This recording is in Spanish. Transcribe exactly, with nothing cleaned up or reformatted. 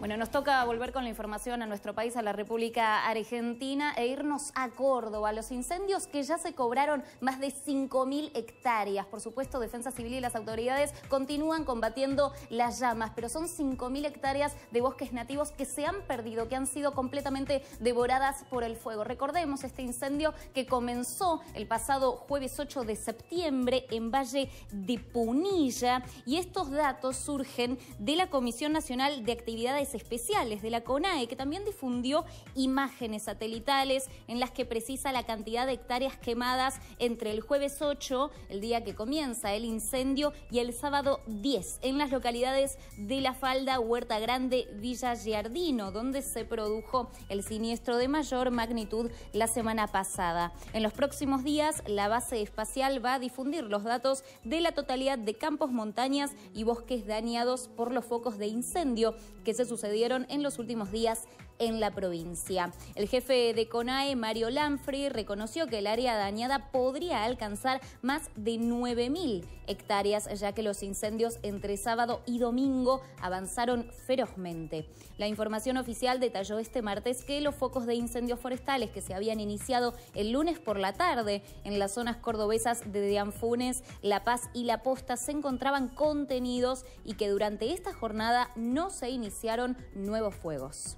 Bueno, nos toca volver con la información a nuestro país, a la República Argentina, e irnos a Córdoba. Los incendios que ya se cobraron más de cinco mil hectáreas. Por supuesto, Defensa Civil y las autoridades continúan combatiendo las llamas, pero son cinco mil hectáreas de bosques nativos que se han perdido, que han sido completamente devoradas por el fuego. Recordemos este incendio que comenzó el pasado jueves ocho de septiembre en Valle de Punilla, y estos datos surgen de la Comisión Nacional de Actividades Especiales de la CONAE, que también difundió imágenes satelitales en las que precisa la cantidad de hectáreas quemadas entre el jueves ocho, el día que comienza el incendio, y el sábado diez en las localidades de La Falda, Huerta Grande, Villa Giardino, donde se produjo el siniestro de mayor magnitud la semana pasada. En los próximos días, la base espacial va a difundir los datos de la totalidad de campos, montañas y bosques dañados por los focos de incendio que se sucedieron sucedieron en los últimos días en la provincia. El jefe de CONAE, Mario Lanfri, reconoció que el área dañada podría alcanzar más de nueve mil hectáreas, ya que los incendios entre sábado y domingo avanzaron ferozmente. La información oficial detalló este martes que los focos de incendios forestales que se habían iniciado el lunes por la tarde en las zonas cordobesas de Dianfunes, La Paz y La Posta se encontraban contenidos y que durante esta jornada no se iniciaron nuevos fuegos.